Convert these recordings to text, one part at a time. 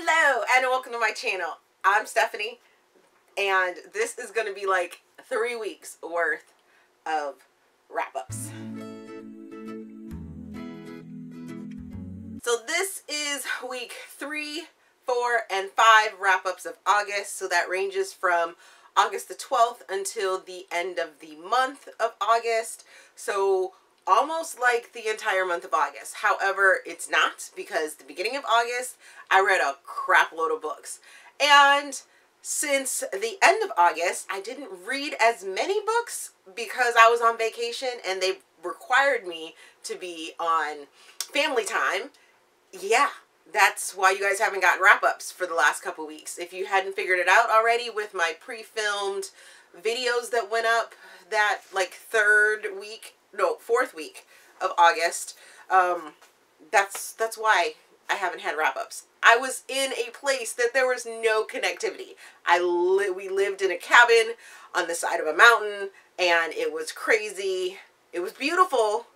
Hello and welcome to my channel. I'm Stephanie and this is going to be like 3 weeks worth of wrap-ups. So this is week 3, 4, and 5 wrap-ups of August. So that ranges from August the 12th until the end of the month of August. So almost like the entire month of August. However, it's not, because the beginning of August, I read a crap load of books. And since the end of August, I didn't read as many books because I was on vacation and they required me to be on family time. Yeah, that's why you guys haven't gotten wrap-ups for the last couple weeks. If you hadn't figured it out already with my pre-filmed videos that went up that like fourth week of August, that's why I haven't had wrap-ups. I was in a place that there was no connectivity. We lived in a cabin on the side of a mountain and it was crazy. It was beautiful,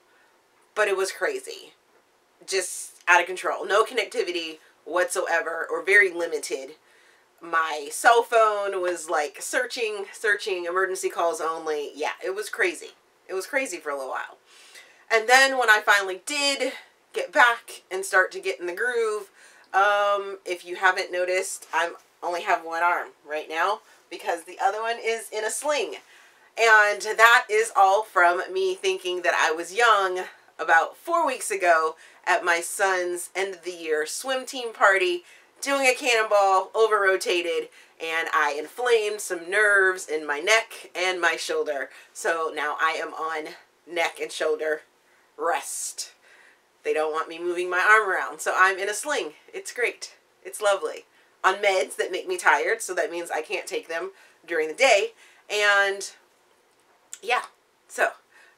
but it was crazy. Just out of control. No connectivity whatsoever, or very limited. My cell phone was like searching, emergency calls only. Yeah, it was crazy. It was crazy for a little while. And then when I finally did get back and start to get in the groove, if you haven't noticed, I only have one arm right now because the other one is in a sling. And that is all from me thinking that I was young about 4 weeks ago at my son's end of the year swim team party, doing a cannonball, over-rotated, and I inflamed some nerves in my neck and my shoulder. So now I am on neck and shoulder rest. They don't want me moving my arm around, so I'm in a sling. It's great. It's lovely. On meds that make me tired, so that means I can't take them during the day. And yeah, so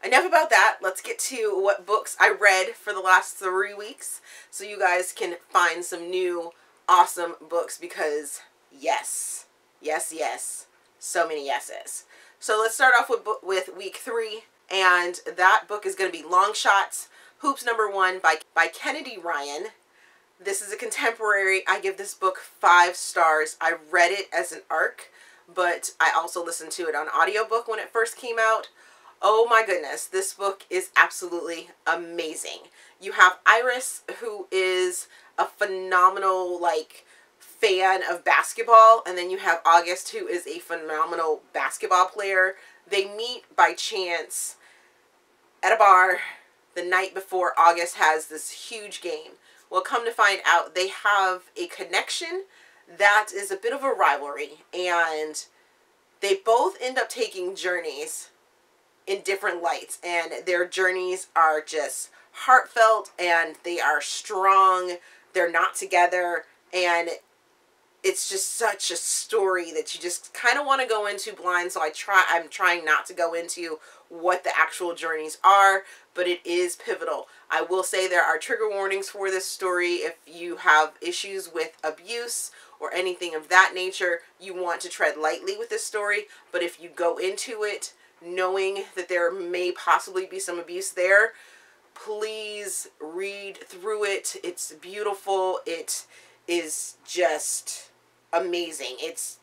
enough about that. Let's get to what books I read for the last 3 weeks so you guys can find some new awesome books, because yes, yes, yes, so many yeses. So let's start off with week 3, and that book is going to be Long Shots, Hoops #1 by Kennedy Ryan. This is a contemporary. I give this book 5 stars. I read it as an ARC, but I also listened to it on audiobook when it first came out. Oh my goodness, this book is absolutely amazing. You have Iris, who is a phenomenal like fan of basketball, and then you have August, who is a phenomenal basketball player. They meet by chance at a bar the night before August has this huge game. Well, come to find out, they have a connection that is a bit of a rivalry, and they both end up taking journeys in different lights, and their journeys are just heartfelt and they are strong. They're not together, and it's just such a story that you just kind of want to go into blind. So I'm trying not to go into what the actual journeys are, but it is pivotal. I will say there are trigger warnings for this story. If you have issues with abuse or anything of that nature, you want to tread lightly with this story. But if you go into it knowing that there may possibly be some abuse there, please read through it. It's beautiful. It is just amazing. It's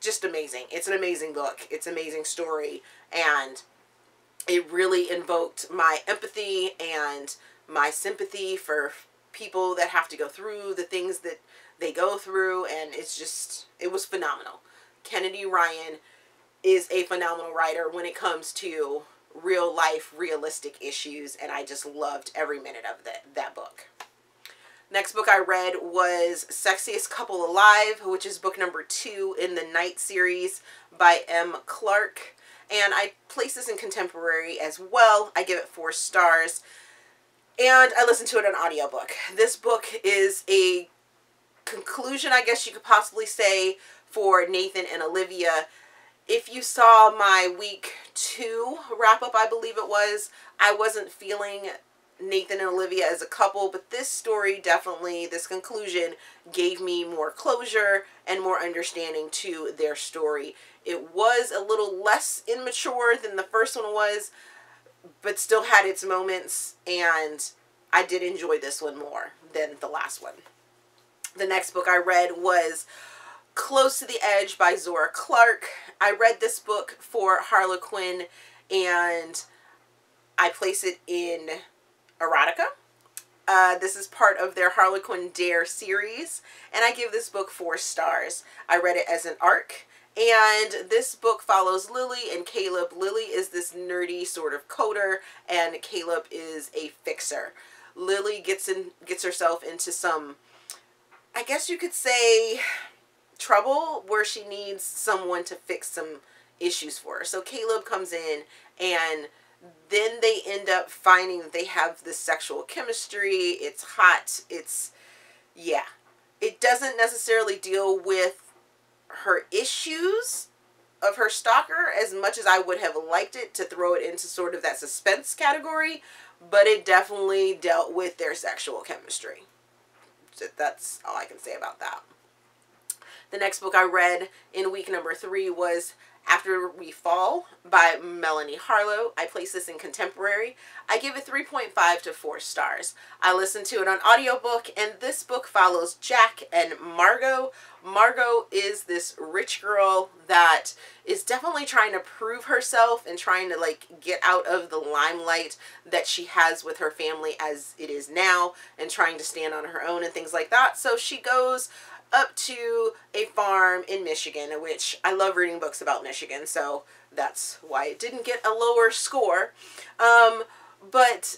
just amazing. It's an amazing book. It's an amazing story. And it really invoked my empathy and my sympathy for people that have to go through the things that they go through. And it's just, it was phenomenal. Kennedy Ryan is a phenomenal writer when it comes to real life, realistic issues, and I just loved every minute of that book. Next book I read was Sexiest Couple Alive, which is book #2 in the Knight series by M. Clark, and I place this in contemporary as well. I give it 4 stars, and I listened to it on audiobook. This book is a conclusion, I guess you could possibly say, for Nathan and Olivia. If you saw my week 2 wrap-up, I believe it was, I wasn't feeling Nathan and Olivia as a couple, but this story definitely, this conclusion, gave me more closure and more understanding to their story. It was a little less immature than the first one was, but still had its moments, and I did enjoy this one more than the last one. The the next book I read was Close to the Edge by Zara Clark. I read this book for Harlequin and I place it in erotica. This is part of their Harlequin Dare series, and I give this book 4 stars. I read it as an arc, and this book follows Lily and Caleb. Lily is this nerdy sort of coder, and Caleb is a fixer. Lily gets herself into some, I guess you could say, trouble where she needs someone to fix some issues for her. So Caleb comes in, and then they end up finding that they have this sexual chemistry. It's hot. It's, yeah. It doesn't necessarily deal with her issues of her stalker as much as I would have liked it to throw it into sort of that suspense category, but it definitely dealt with their sexual chemistry. So that's all I can say about that. The next book I read in week number 3 was After We Fall by Melanie Harlow. I place this in contemporary. I give it 3.5 to 4 stars. I listened to it on audiobook, and this book follows Jack and Margot. Margot is this rich girl that is definitely trying to prove herself and trying to like get out of the limelight that she has with her family as it is now, and trying to stand on her own and things like that. So she goes up to a farm in Michigan, which I love reading books about Michigan, so that's why it didn't get a lower score. But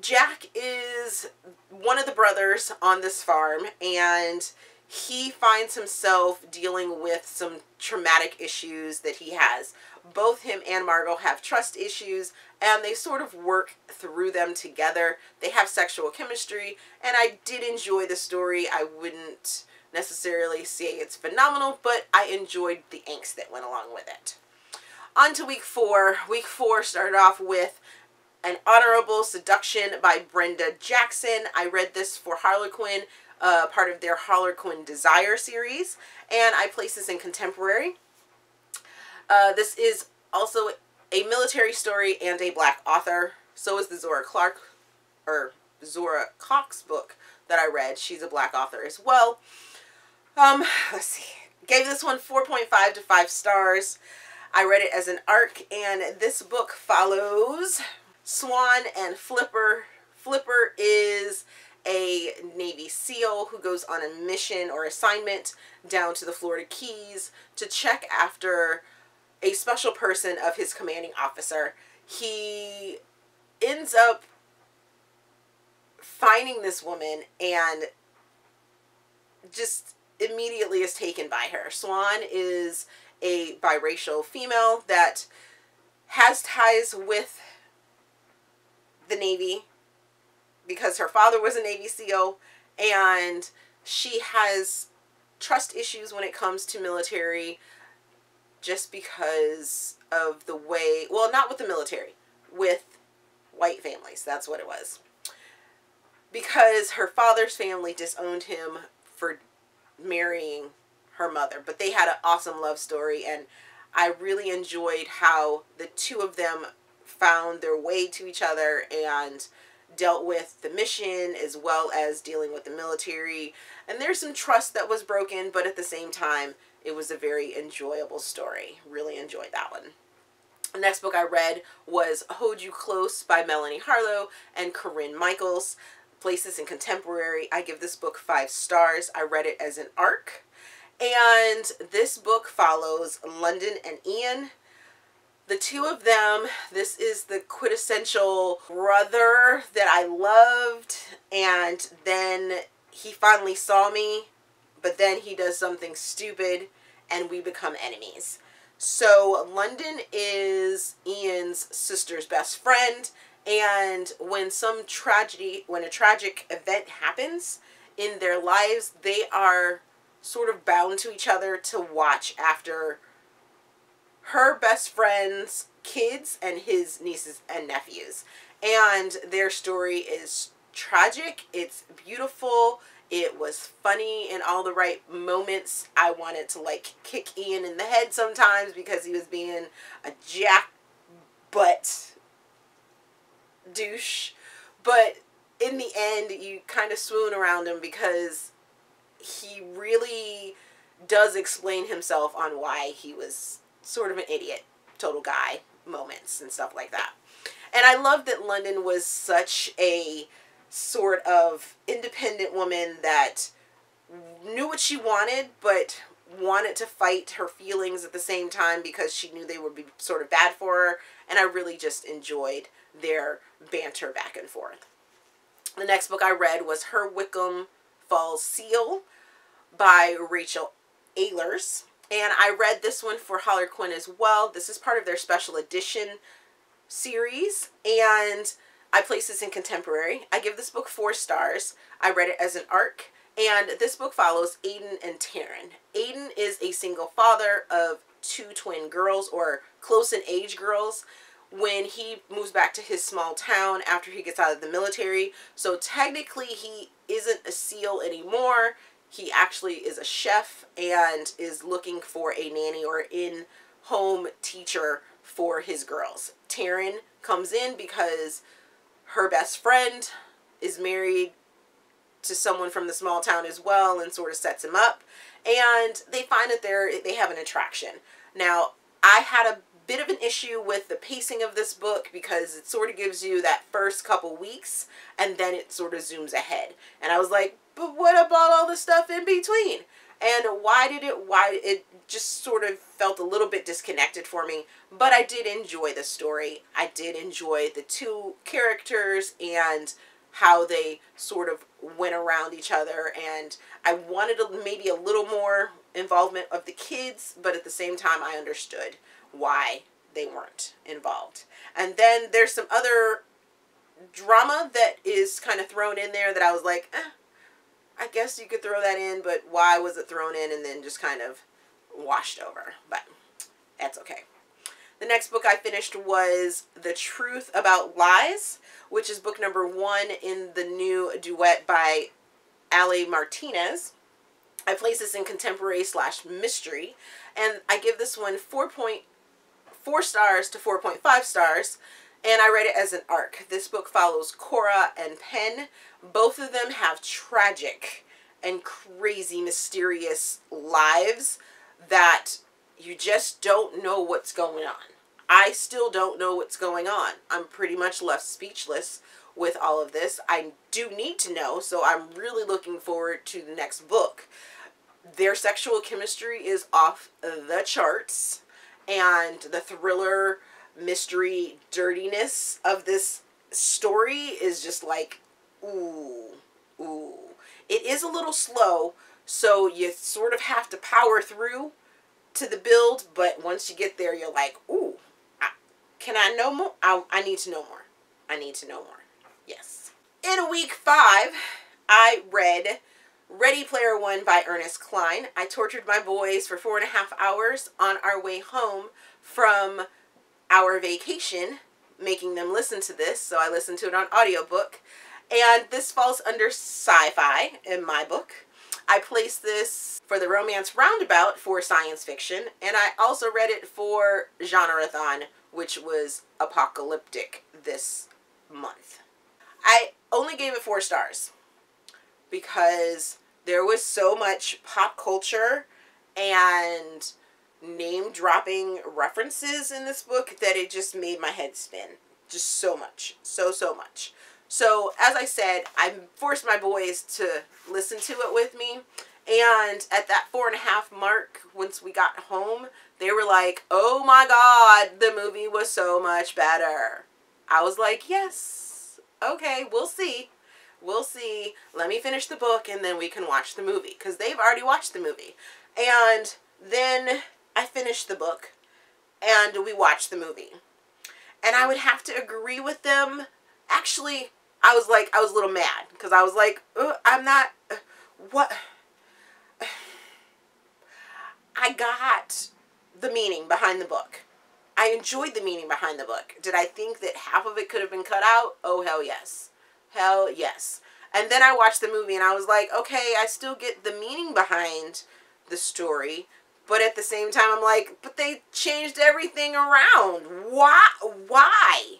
Jack is one of the brothers on this farm, and he finds himself dealing with some traumatic issues that he has. Both him and Margot have trust issues, and they sort of work through them together. They have sexual chemistry, and I did enjoy the story. I wouldn't necessarily say it's phenomenal, but I enjoyed the angst that went along with it. On to week 4. Week 4 started off with An Honorable Seduction by Brenda Jackson. I read this for Harlequin, part of their Harlequin Desire series, and I place this in contemporary. This is also a military story and a Black author. So is the Zara Cox book that I read. She's a Black author as well. Let's see. Gave this one 4.5 to 5 stars. I read it as an arc, and this book follows Swan and Flipper. Flipper is a Navy SEAL who goes on a mission or assignment down to the Florida Keys to check after a special person of his commanding officer. He ends up finding this woman and just immediately is taken by her. Swan is a biracial female that has ties with the Navy because her father was a Navy SEAL, and she has trust issues when it comes to military just because of the way, well, not with the military, with white families. That's what it was. Because her father's family disowned him for marrying her mother, but they had an awesome love story, and I really enjoyed how the two of them found their way to each other and dealt with the mission as well as dealing with the military. And there's some trust that was broken, but at the same time, it was a very enjoyable story. Really enjoyed that one. The next book I read was Hold You Close by Melanie Harlow and Corinne Michaels. Places in contemporary. I give this book 5 stars. I read it as an arc. And this book follows London and Ian. The two of them, this is the quintessential brother that I loved, and then he finally saw me, but then he does something stupid and we become enemies. So London is Ian's sister's best friend, and when a tragic event happens in their lives, they are sort of bound to each other to watch after her best friend's kids and his nieces and nephews. And their story is tragic. It's beautiful. It was funny in all the right moments. I wanted to like kick Ian in the head sometimes because he was being a jackbutt douche. But in the end, you kind of swoon around him because he really does explain himself on why he was sort of an idiot, total guy moments and stuff like that. And I love that London was such a sort of independent woman that knew what she wanted, but wanted to fight her feelings at the same time because she knew they would be sort of bad for her. And I really just enjoyed their banter back and forth. The next book I read was her Wickham Falls SEAL by Rochelle Alers. And I read this one for Harlequin as well. This is part of their special edition series. And I place this in contemporary. I give this book 4 stars. I read it as an arc. And this book follows Aiden and Taryn. Aiden is a single father of 2 twin girls, or close in age girls, when he moves back to his small town after he gets out of the military. So technically he isn't a SEAL anymore. He actually is a chef and is looking for a nanny or in-home teacher for his girls. Taryn comes in because her best friend is married to someone from the small town as well, and sort of sets him up, and they find that they have an attraction. Now, I had a bit of an issue with the pacing of this book because it sort of gives you that first couple weeks and then it sort of zooms ahead, and I was like, but what about all the stuff in between? And why it just sort of felt a little bit disconnected for me. But I did enjoy the story. I did enjoy the 2 characters and how they sort of went around each other, and I wanted maybe a little more involvement of the kids, but at the same time I understood why they weren't involved. And then there's some other drama that is kind of thrown in there that I was like, I guess you could throw that in, but why was it thrown in and then just kind of washed over? But that's okay. The next book I finished was The Truth About Lies, which is book number 1 in the new duet by Aly Martinez. I place this in contemporary/mystery, and I give this one 4.4 stars to 4.5 stars, and I read it as an arc. This book follows Cora and Penn. Both of them have tragic and crazy, mysterious lives that you just don't know what's going on. I still don't know what's going on. I'm pretty much left speechless with all of this. I do need to know, so I'm really looking forward to the next book. Their sexual chemistry is off the charts, and the thriller, mystery, dirtiness of this story is just like, ooh, ooh. It is a little slow, so you sort of have to power through to the build, but once you get there, you're like, ooh, can I know more? I need to know more. I need to know more. Yes. In week 5, I read Ready Player One by Ernest Cline. I tortured my boys for 4.5 hours on our way home from our vacation, making them listen to this, so I listened to it on audiobook, and this falls under sci-fi in my book. I placed this for the romance roundabout for science fiction, and I also read it for Genre-a-thon, which was apocalyptic this month. I only gave it 4 stars because there was so much pop culture and name-dropping references in this book that it just made my head spin. Just so much. So, so much. So, as I said, I forced my boys to listen to it with me, and at that 4.5 mark, once we got home, they were like, oh my god, the movie was so much better. I was like, yes, okay, we'll see. We'll see. Let me finish the book and then we can watch the movie, because they've already watched the movie. And then I finished the book and we watched the movie. And I would have to agree with them. Actually, I was a little mad because I was like, I'm not, what? I got the meaning behind the book. I enjoyed the meaning behind the book. Did I think that half of it could have been cut out? Oh, hell yes. Hell yes. And then I watched the movie and I was like, okay, I still get the meaning behind the story. But at the same time, I'm like, but they changed everything around. Why? Why?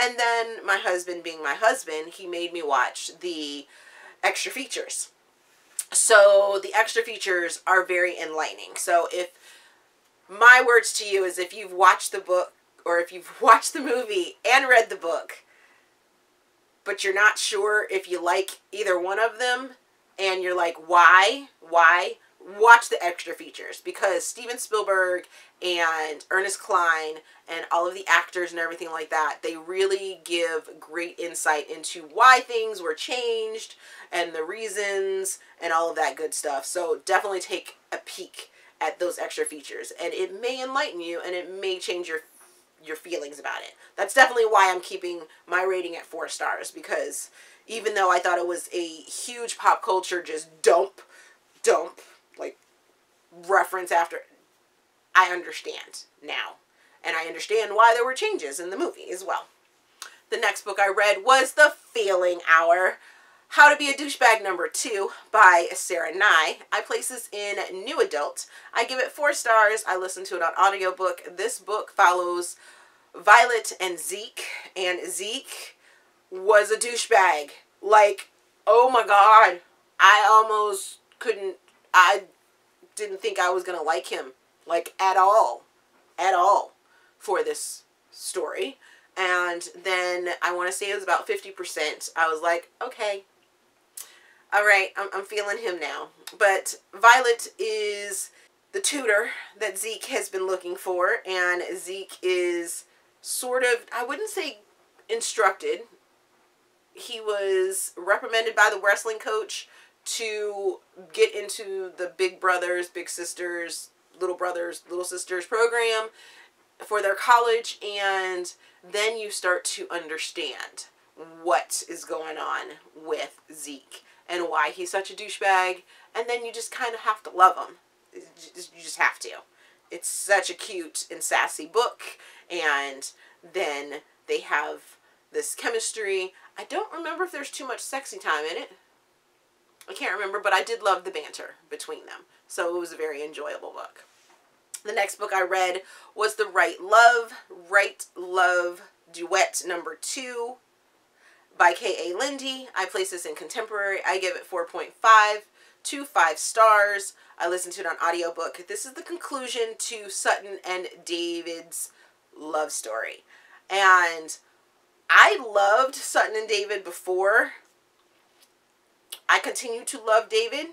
And then my husband being my husband, he made me watch the extra features. So the extra features are very enlightening. So if my words to you is, if you've watched the book or if you've watched the movie and read the book, but you're not sure if you like either one of them and you're like, why? Watch the extra features, because Steven Spielberg and Ernest Cline and all of the actors and everything like that, they really give great insight into why things were changed and the reasons and all of that good stuff. So definitely take a peek at those extra features, and it may enlighten you and it may change your feelings about it. That's definitely why I'm keeping my rating at 4 stars, because even though I thought it was a huge pop culture just dump, like, reference after, I understand now. And I understand why there were changes in the movie as well. The next book I read was The Failing Hour, How to Be a Douchebag No. 2 by Sara Ney. I place this in New Adult. I give it 4 stars. I listened to it on audiobook. This book follows Violet and Zeke. And Zeke was a douchebag. Like, oh my god. I almost couldn't. I didn't think I was going to like him, like, at all for this story. And then I want to say it was about 50%. I was like, okay, all right, I'm feeling him now. But Violet is the tutor that Zeke has been looking for, and Zeke is sort of, I wouldn't say instructed. He was reprimanded by the wrestling coach to get into the Big Brothers, Big Sisters, Little Sisters program for their college, and then you start to understand what is going on with Zeke and why he's such a douchebag, and then you just kind of have to love him. You just have to. It's such a cute and sassy book, and then they have this chemistry. I don't remember if there's too much sexy time in it. I can't remember, but I did love the banter between them. So it was a very enjoyable book. The next book I read was The Right Love Duet No. 2 by K.A. Lindy. I place this in Contemporary. I give it 4.5 to 5 stars. I listened to it on audiobook. This is the conclusion to Sutton and David's love story. And I loved Sutton and David before. I continue to love David.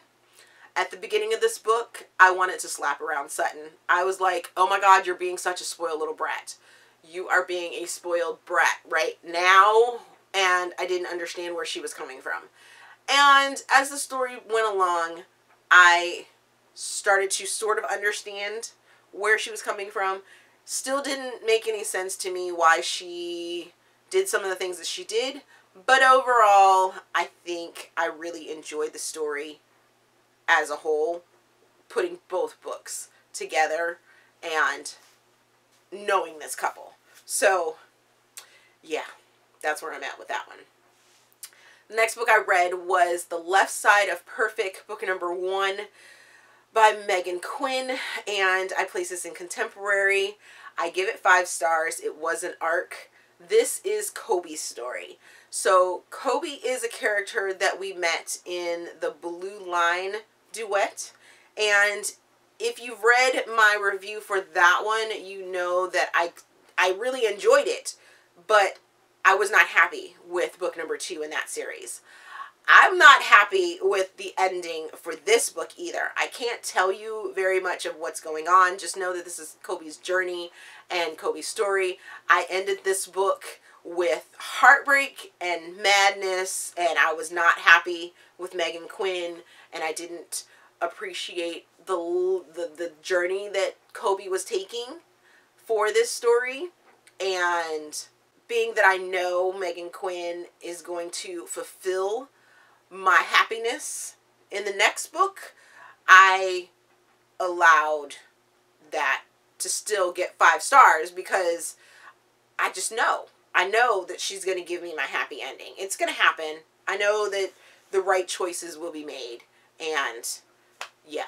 At the beginning of this book, I wanted to slap around Sutton. I was like, oh my god, you're being such a spoiled little brat. You are being a spoiled brat right now. And I didn't understand where she was coming from. And as the story went along, I started to sort of understand where she was coming from. Still didn't make any sense to me why she did some of the things that she did. But overall, I think I really enjoyed the story as a whole, putting both books together and knowing this couple. So, yeah, that's where I'm at with that one. The next book I read was The Left Side of Perfect, book number 1 by Meghan Quinn, and I place this in Contemporary. I give it 5 stars. It was an arc. This is Kobe's story. So Kobe is a character that we met in the Blue Line duet. And if you've read my review for that one, you know that I really enjoyed it, but I was not happy with book number 2 in that series. I'm not happy with the ending for this book either. I can't tell you very much of what's going on. Just know that this is Kobe's journey and Kobe's story. I ended this book with heartbreak and madness, and I was not happy with Meghan Quinn, and I didn't appreciate the journey that Kobe was taking for this story. And being that I know Meghan Quinn is going to fulfill my happiness in the next book, I allowed that to still get 5 stars, because I just know. I know that she's going to give me my happy ending. It's going to happen. I know that the right choices will be made. And yeah.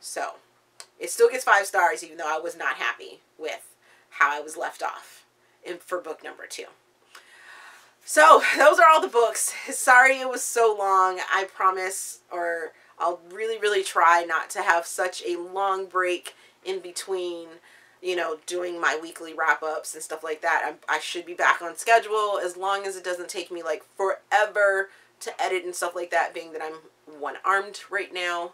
So it still gets 5 stars, even though I was not happy with how I was left off for book number 2. So those are all the books. Sorry it was so long. I promise, or I'll really try not to have such a long break in between, you know, doing my weekly wrap-ups and stuff like that. I should be back on schedule, as long as it doesn't take me like forever to edit and stuff like that, being that I'm one-armed right now.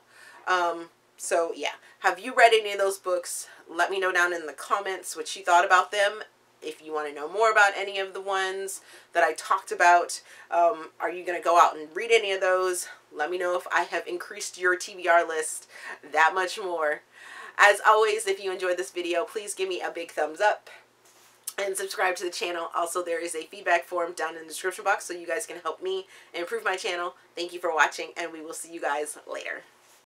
So yeah, have you read any of those books? Let me know down in the comments what you thought about them. If you want to know more about any of the ones that I talked about, are you going to go out and read any of those? Let me know if I have increased your TBR list that much more. As always, if you enjoyed this video, please give me a big thumbs up and subscribe to the channel. Also, there is a feedback form down in the description box so you guys can help me improve my channel. Thank you for watching, and we will see you guys later.